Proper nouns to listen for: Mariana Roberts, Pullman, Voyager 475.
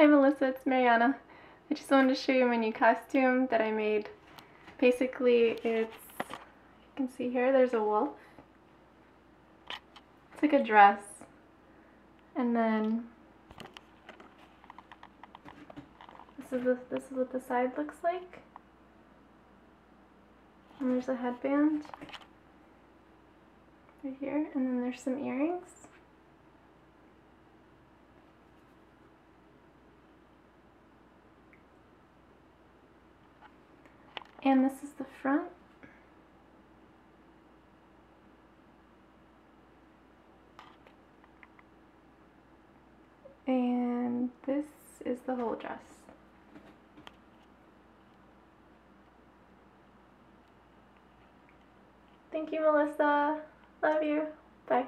Hi Melissa, it's Mariana. I just wanted to show you my new costume that I made. Basically, it's, you can see here, there's a wolf. It's like a dress. And then, this is what the side looks like. And there's a headband right here, and then there's some earrings. And this is the front. And this is the whole dress. Thank you, Melissa. Love you. Bye.